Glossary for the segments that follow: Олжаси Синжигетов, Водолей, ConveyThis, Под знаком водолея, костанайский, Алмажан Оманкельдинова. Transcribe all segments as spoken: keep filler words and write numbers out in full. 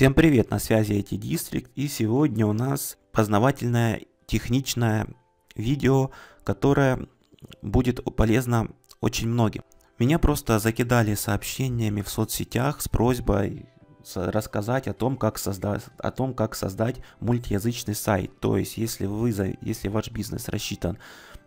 Всем привет, на связи ай ти District, и сегодня у нас познавательное техничное видео, которое будет полезно очень многим. Меня просто закидали сообщениями в соцсетях с просьбой рассказать о том, как создать, о том, как создать мультиязычный сайт. То есть, если, вы, если ваш бизнес рассчитан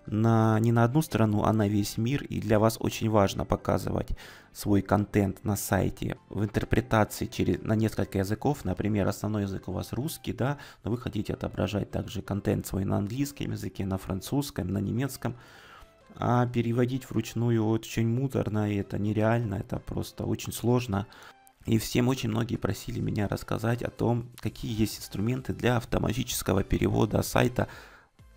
на, не на одну страну, а на весь мир, и для вас очень важно показывать свой контент на сайте в интерпретации через, на несколько языков, например, основной язык у вас русский, да, но вы хотите отображать также контент свой на английском языке, на французском, на немецком, а переводить вручную очень муторно, и это нереально, это просто очень сложно. И всем очень многие просили меня рассказать о том, какие есть инструменты для автоматического перевода сайта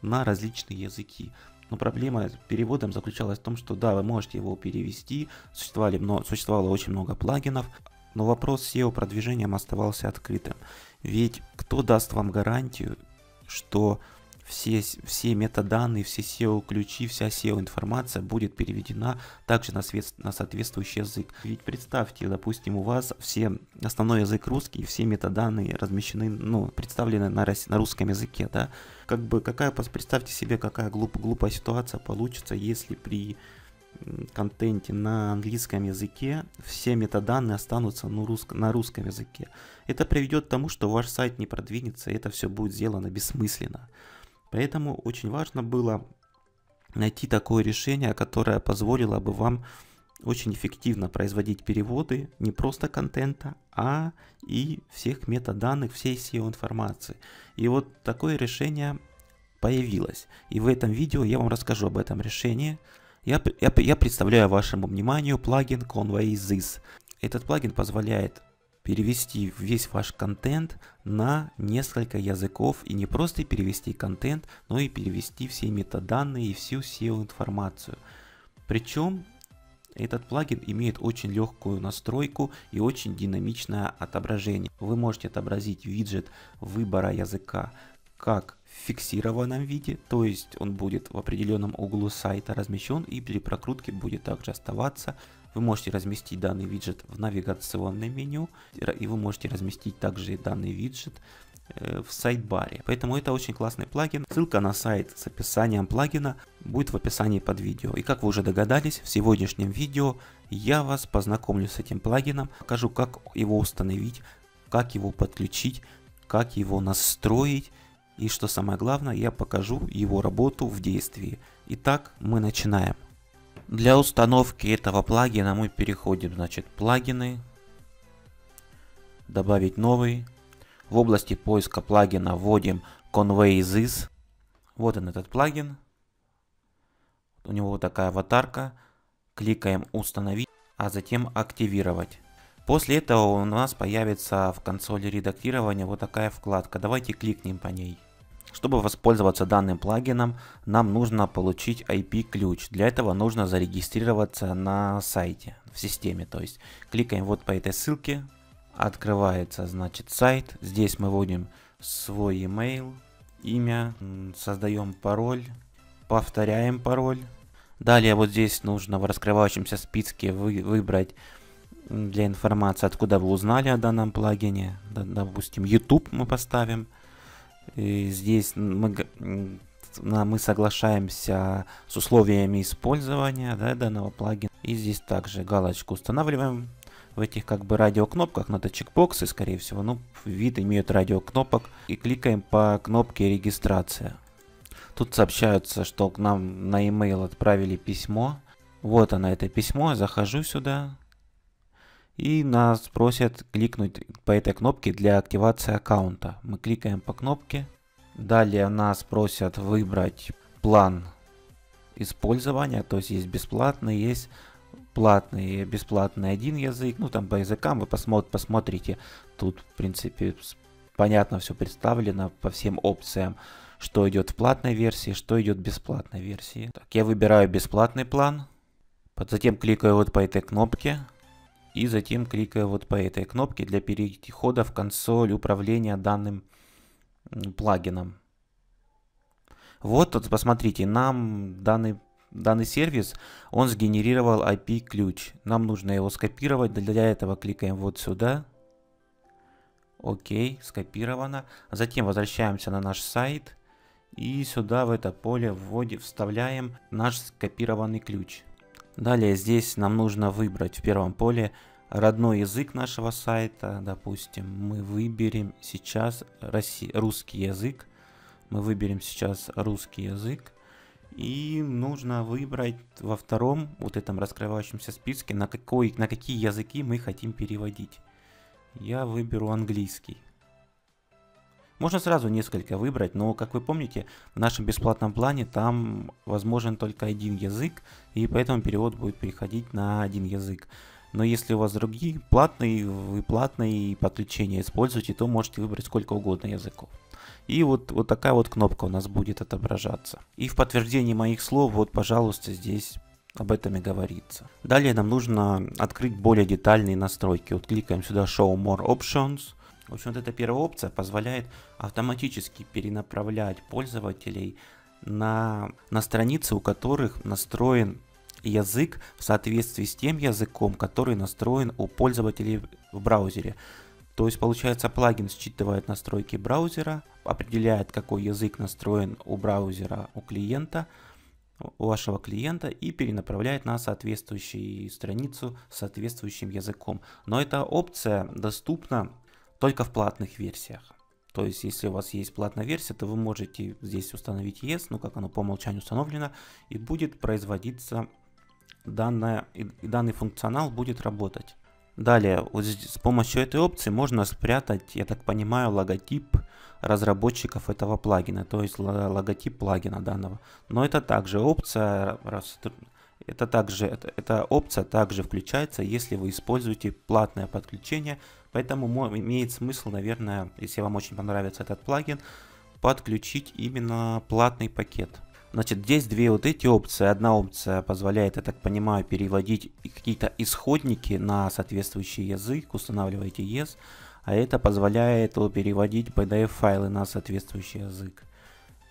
на различные языки. Но проблема с переводом заключалась в том, что да, вы можете его перевести, существовали, но существовало очень много плагинов, но вопрос с эс и о продвижением оставался открытым. Ведь кто даст вам гарантию, что все, все метаданные, все эс и о-ключи, вся эс и о-информация будет переведена также на, свет, на соответствующий язык. Ведь представьте, допустим, у вас все основной язык русский, все метаданные размещены, ну, представлены на, на русском языке, да. Как бы, какая, представьте себе, какая глуп, глупая ситуация получится, если при контенте на английском языке все метаданные останутся на, русск... на русском языке. Это приведет к тому, что ваш сайт не продвинется, и это все будет сделано бессмысленно. Поэтому очень важно было найти такое решение, которое позволило бы вам очень эффективно производить переводы не просто контента, а и всех метаданных, всей эс и о-информации. И вот такое решение появилось. И в этом видео я вам расскажу об этом решении. Я, я, я представляю вашему вниманию плагин ConveyThis. Этот плагин позволяет перевести весь ваш контент на несколько языков, и не просто перевести контент, но и перевести все метаданные и всю эс и о-информацию. Причем этот плагин имеет очень легкую настройку и очень динамичное отображение. Вы можете отобразить виджет выбора языка как в фиксированном виде, то есть он будет в определенном углу сайта размещен и при прокрутке будет также оставаться. Вы можете разместить данный виджет в навигационном меню, и вы можете разместить также данный виджет в сайдбаре. Поэтому это очень классный плагин. Ссылка на сайт с описанием плагина будет в описании под видео. И как вы уже догадались, в сегодняшнем видео я вас познакомлю с этим плагином, покажу, как его установить, как его подключить, как его настроить. И что самое главное, я покажу его работу в действии. Итак, мы начинаем. Для установки этого плагина мы переходим, значит, плагины, добавить новый. В области поиска плагина вводим ConveyThis. Вот он, этот плагин. У него вот такая аватарка. Кликаем установить, а затем активировать. После этого у нас появится в консоли редактирования вот такая вкладка. Давайте кликнем по ней. Чтобы воспользоваться данным плагином, нам нужно получить ай пи-ключ. Для этого нужно зарегистрироваться на сайте, в системе. То есть кликаем вот по этой ссылке. Открывается, значит, сайт. Здесь мы вводим свой email, имя, создаем пароль, повторяем пароль. Далее вот здесь нужно в раскрывающемся списке вы, выбрать для информации, откуда вы узнали о данном плагине. Допустим, YouTube мы поставим. И здесь мы, мы соглашаемся с условиями использования, да, данного плагина. И здесь также галочку устанавливаем. В этих как бы радиокнопках, но это чекбоксы, скорее всего, ну, вид имеют радиокнопок. И кликаем по кнопке регистрация. Тут сообщаются, что к нам на e-mail отправили письмо. Вот оно, это письмо. Я захожу сюда. И нас просят кликнуть по этой кнопке для активации аккаунта. Мы кликаем по кнопке. Далее нас просят выбрать план использования. То есть есть бесплатный, есть платный. Бесплатный один язык. Ну там по языкам вы посмотрите. Тут в принципе понятно все представлено по всем опциям. Что идет в платной версии, что идет в бесплатной версии. Так, я выбираю бесплатный план. Затем кликаю вот по этой кнопке. И затем кликаю вот по этой кнопке для перехода в консоль управления данным плагином. Вот тут, посмотрите, нам данный, данный сервис, он сгенерировал ай пи-ключ. Нам нужно его скопировать. Для этого кликаем вот сюда. Окей, скопировано. Затем возвращаемся на наш сайт и сюда в это поле вводим, вставляем наш скопированный ключ. Далее здесь нам нужно выбрать в первом поле родной язык нашего сайта. Допустим, мы выберем сейчас русский язык. Мы выберем сейчас русский язык. И нужно выбрать во втором вот этом раскрывающемся списке, на, какой, на какие языки мы хотим переводить. Я выберу английский. Можно сразу несколько выбрать, но, как вы помните, в нашем бесплатном плане там возможен только один язык, и поэтому перевод будет переходить на один язык. Но если у вас другие платные, вы платные подключения используете, то можете выбрать сколько угодно языков. И вот, вот такая вот кнопка у нас будет отображаться. И в подтверждении моих слов, вот, пожалуйста, здесь об этом и говорится. Далее нам нужно открыть более детальные настройки. Вот кликаем сюда Show More Options. В общем, вот эта первая опция позволяет автоматически перенаправлять пользователей на, на страницы, у которых настроен язык в соответствии с тем языком, который настроен у пользователей в браузере. То есть, получается, плагин считывает настройки браузера, определяет, какой язык настроен у браузера, у клиента, у вашего клиента, и перенаправляет на соответствующую страницу с соответствующим языком. Но эта опция доступна только в платных версиях. То есть, если у вас есть платная версия, то вы можете здесь установить Yes, ну как оно по умолчанию установлено, и будет производиться данное, и данный функционал будет работать. Далее, вот здесь, с помощью этой опции можно спрятать, я так понимаю, логотип разработчиков этого плагина, то есть логотип плагина данного. Но это также опция, это также, это, эта опция также включается, если вы используете платное подключение, поэтому имеет смысл, наверное, если вам очень понравится этот плагин, подключить именно платный пакет. Значит, здесь две вот эти опции. Одна опция позволяет, я так понимаю, переводить какие-то исходники на соответствующий язык. Устанавливаете Yes. А это позволяет переводить пи ди эф-файлы на соответствующий язык.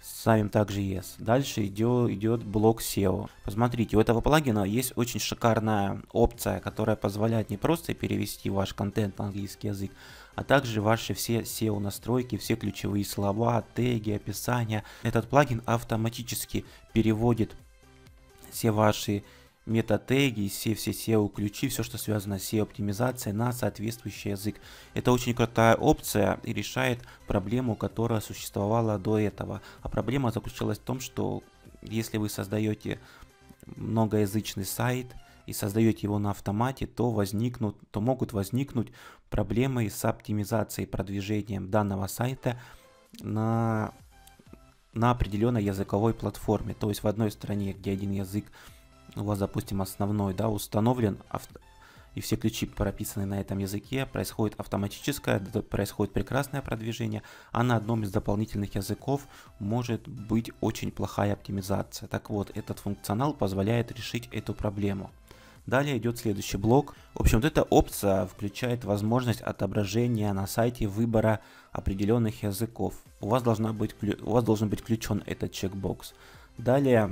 Ставим также Yes. Дальше идет, идет блок сео. Посмотрите, у этого плагина есть очень шикарная опция, которая позволяет не просто перевести ваш контент на английский язык, а также ваши все сео-настройки, все ключевые слова, теги, описания. Этот плагин автоматически переводит все ваши мета-теги, все все сео-ключи, все, что связано с сео-оптимизацией на соответствующий язык. Это очень крутая опция и решает проблему, которая существовала до этого. А проблема заключалась в том, что если вы создаете многоязычный сайт и создаете его на автомате, то возникнут, то могут возникнуть проблемы с оптимизацией, продвижением данного сайта на, на определенной языковой платформе. То есть в одной стране, где один язык у вас, допустим, основной, да, установлен, авто... и все ключи прописаны на этом языке, происходит автоматическое, происходит прекрасное продвижение, а на одном из дополнительных языков может быть очень плохая оптимизация. Так вот, этот функционал позволяет решить эту проблему. Далее идет следующий блок. В общем, вот эта опция включает возможность отображения на сайте выбора определенных языков. У вас, должна быть, у вас должен быть включен этот чекбокс. Далее,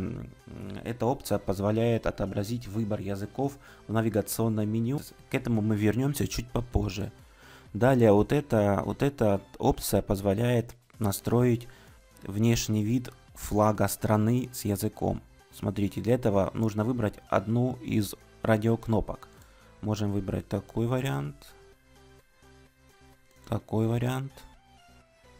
эта опция позволяет отобразить выбор языков в навигационном меню. К этому мы вернемся чуть попозже. Далее, вот, это, вот эта опция позволяет настроить внешний вид флага страны с языком. Смотрите, для этого нужно выбрать одну из радиокнопок. Можем выбрать такой вариант, такой вариант,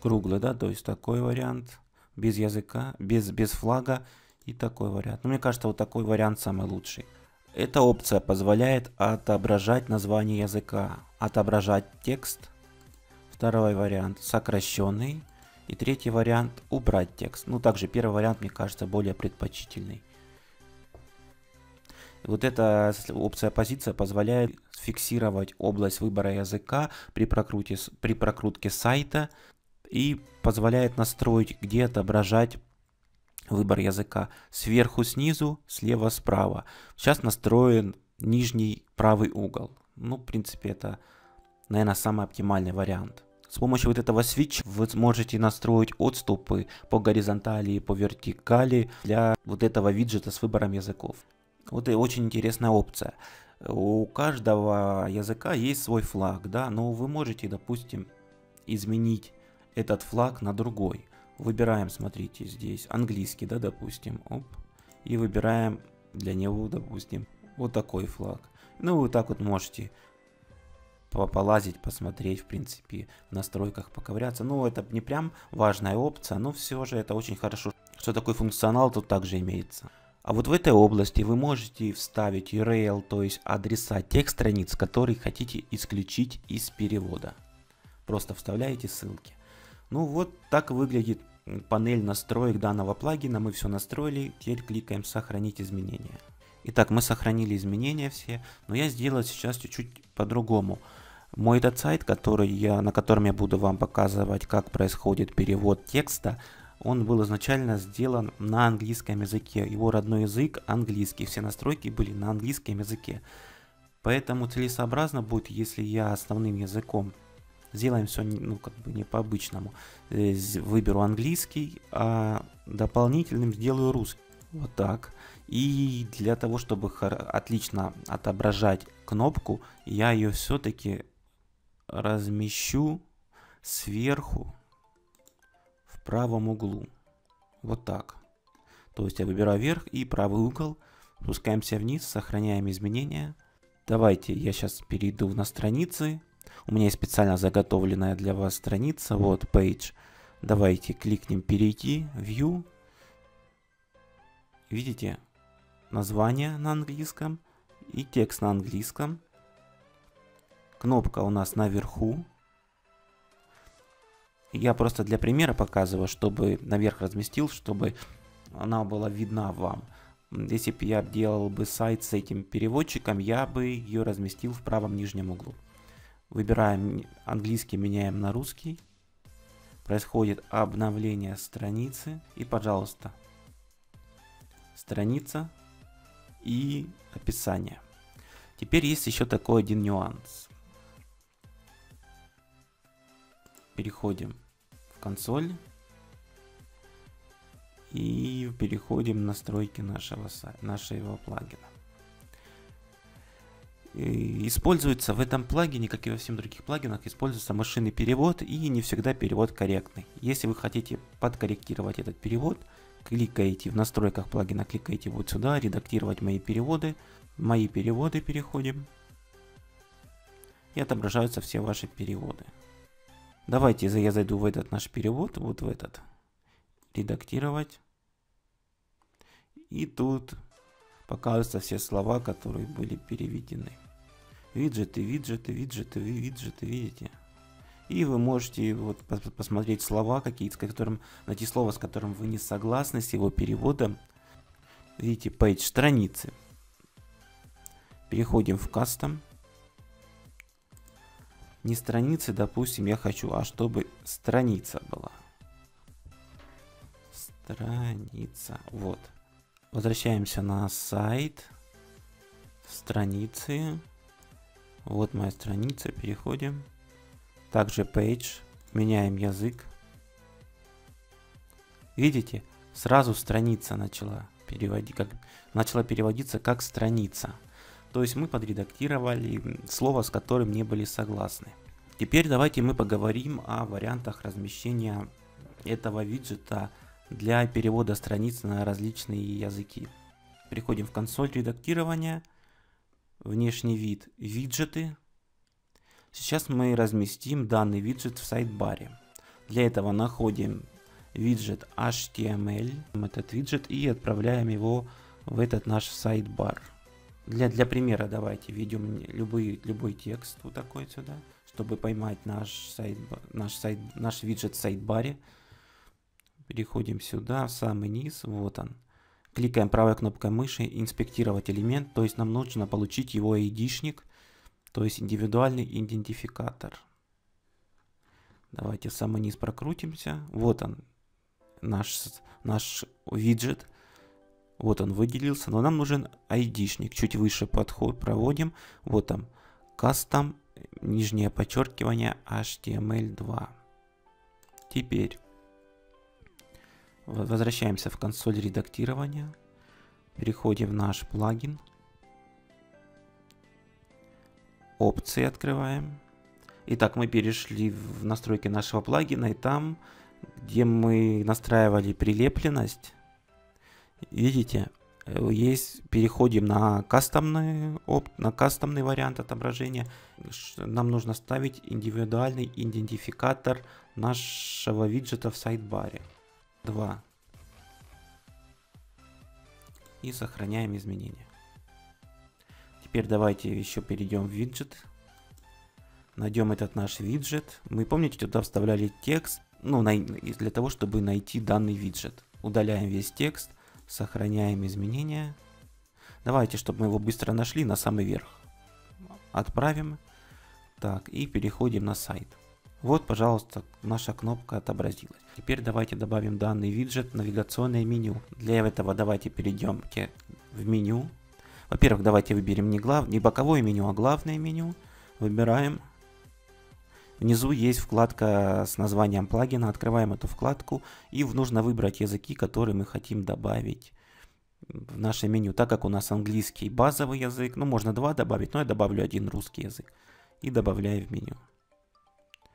круглый, да, то есть такой вариант. Без языка, без, без флага и такой вариант. Но мне кажется, вот такой вариант самый лучший. Эта опция позволяет отображать название языка, отображать текст. Второй вариант сокращенный. И третий вариант убрать текст. Ну, также первый вариант, мне кажется, более предпочтительный. Вот эта опция позиция позволяет фиксировать область выбора языка при прокрутке, при прокрутке сайта. И позволяет настроить, где отображать выбор языка. Сверху, снизу, слева, справа. Сейчас настроен нижний правый угол. Ну, в принципе, это, наверное, самый оптимальный вариант. С помощью вот этого switch вы сможете настроить отступы по горизонтали и по вертикали для вот этого виджета с выбором языков. Вот и очень интересная опция. У каждого языка есть свой флаг, да, но вы можете, допустим, изменить этот флаг на другой. Выбираем, смотрите, здесь английский, да, допустим, оп, и выбираем для него, допустим, вот такой флаг. Ну, вы так вот можете полазить, посмотреть, в принципе, в настройках поковыряться. Ну, это не прям важная опция, но все же это очень хорошо, что такой функционал тут также имеется. А вот в этой области вы можете вставить ю ар эл, то есть адреса тех страниц, которые хотите исключить из перевода. Просто вставляете ссылки. Ну вот так выглядит панель настроек данного плагина. Мы все настроили, теперь кликаем «Сохранить изменения». Итак, мы сохранили изменения все, но я сделаю сейчас чуть-чуть по-другому. Мой этот сайт, который я, на котором я буду вам показывать, как происходит перевод текста, он был изначально сделан на английском языке. Его родной язык английский. Все настройки были на английском языке. Поэтому целесообразно будет, если я основным языком сделаем все, ну, как бы не по-обычному. Выберу английский, а дополнительным сделаю русский. Вот так. И для того, чтобы отлично отображать кнопку, я ее все-таки размещу сверху. В правом углу. Вот так. То есть я выбираю вверх и правый угол. Спускаемся вниз, сохраняем изменения. Давайте я сейчас перейду на страницы. У меня есть специально заготовленная для вас страница. Вот, page. Давайте кликнем перейти, view. Видите? Название на английском и текст на английском. Кнопка у нас наверху. Я просто для примера показываю, чтобы наверх разместил, чтобы она была видна вам. Если бы я делал бы сайт с этим переводчиком, я бы ее разместил в правом нижнем углу. Выбираем английский, меняем на русский. Происходит обновление страницы. И, пожалуйста, страница и описание. Теперь есть еще такой один нюанс. Переходим в консоль и переходим в настройки нашего сайта, нашего плагина. И используется в этом плагине, как и во всем других плагинах, используется машинный перевод, и не всегда перевод корректный. Если вы хотите подкорректировать этот перевод, кликаете в настройках плагина, кликаете вот сюда, редактировать мои переводы, мои переводы переходим, и отображаются все ваши переводы. Давайте я зайду в этот наш перевод, вот в этот, редактировать. И тут показываются все слова, которые были переведены. Виджеты, виджеты, виджеты, виджеты, видите? И вы можете вот посмотреть слова, какие, с которым, найти слово, с которым вы не согласны с его переводом. Видите, page страницы. Переходим в custom. Не страницы, допустим, я хочу, а чтобы страница была. Страница. Вот. Возвращаемся на сайт. Страницы. Вот моя страница. Переходим. Также page. Меняем язык. Видите? Сразу страница начала, переводи, как, начала переводиться как страница. То есть мы подредактировали слово, с которым не были согласны. Теперь давайте мы поговорим о вариантах размещения этого виджета для перевода страниц на различные языки. Переходим в консоль редактирования, внешний вид, виджеты. Сейчас мы разместим данный виджет в сайдбаре. Для этого находим виджет эйч ти эм эль, этот виджет, и отправляем его в этот наш сайдбар. Для, для примера давайте введем любой, любой текст вот такой сюда, чтобы поймать наш сайт, наш сайт, наш виджет в сайдбаре. Переходим сюда, в самый низ, вот он. Кликаем правой кнопкой мыши, инспектировать элемент, то есть нам нужно получить его ай ди-шник, то есть индивидуальный идентификатор. Давайте в самый низ прокрутимся, вот он, наш, наш виджет. Вот он выделился, но нам нужен ай ди-шник. Чуть выше подход проводим. Вот там custom, нижнее подчеркивание, эйч ти эм эль два. Теперь возвращаемся в консоль редактирования. Переходим в наш плагин. Опции открываем. Итак, мы перешли в настройки нашего плагина, и там, где мы настраивали прилепленность, видите, есть, переходим на кастомный, на кастомный вариант отображения. Нам нужно ставить индивидуальный идентификатор нашего виджета в сайдбаре. два. И сохраняем изменения. Теперь давайте еще перейдем в виджет. Найдем этот наш виджет. Мы, помните, туда вставляли текст, ну, для того, чтобы найти данный виджет. Удаляем весь текст. Сохраняем изменения. Давайте, чтобы мы его быстро нашли, на самый верх. Отправим. Так, и переходим на сайт. Вот, пожалуйста, наша кнопка отобразилась. Теперь давайте добавим данный виджет в навигационное меню. Для этого давайте перейдем в меню. Во-первых, давайте выберем не, глав... не боковое меню, а главное меню. Выбираем. Внизу есть вкладка с названием плагина. Открываем эту вкладку и нужно выбрать языки, которые мы хотим добавить в наше меню. Так как у нас английский базовый язык, ну можно два добавить, но я добавлю один русский язык. И добавляю в меню.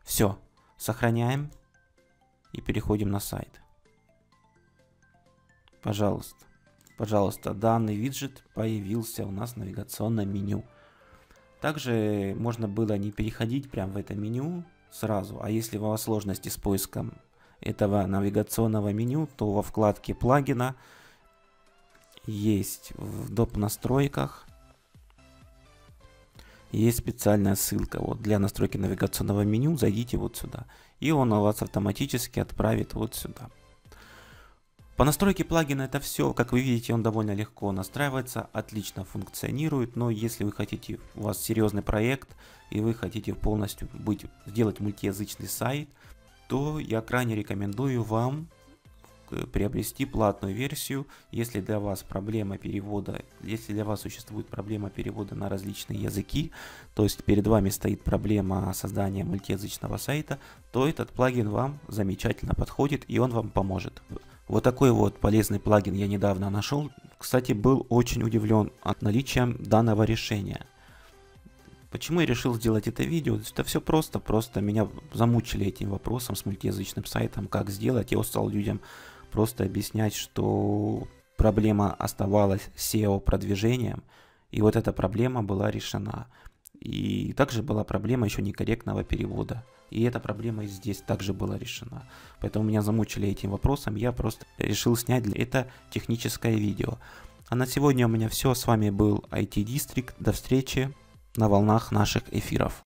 Все. Сохраняем и переходим на сайт. Пожалуйста. Пожалуйста, данный виджет появился у нас в навигационном меню. Также можно было не переходить прямо в это меню сразу, а если у вас сложности с поиском этого навигационного меню, то во вкладке плагина есть в доп. Настройках есть специальная ссылка вот для настройки навигационного меню. Зайдите вот сюда, и он у вас автоматически отправит вот сюда. По настройке плагина это все. Как вы видите, он довольно легко настраивается, отлично функционирует. Но если вы хотите, у вас серьезный проект и вы хотите полностью быть, сделать мультиязычный сайт, то я крайне рекомендую вам приобрести платную версию. Если для вас проблема перевода, если для вас существует проблема перевода на различные языки, то есть перед вами стоит проблема создания мультиязычного сайта, то этот плагин вам замечательно подходит и он вам поможет. Вот такой вот полезный плагин я недавно нашел. Кстати, был очень удивлен от наличия данного решения. Почему я решил сделать это видео? Это все просто. Просто меня замучили этим вопросом с мультиязычным сайтом, как сделать. Я стал людям просто объяснять, что проблема оставалась сео-продвижением. И вот эта проблема была решена. И также была проблема еще некорректного перевода. И эта проблема здесь также была решена. Поэтому меня замучили этим вопросом. Я просто решил снять это техническое видео. А на сегодня у меня все. С вами был ай ти District. До встречи на волнах наших эфиров.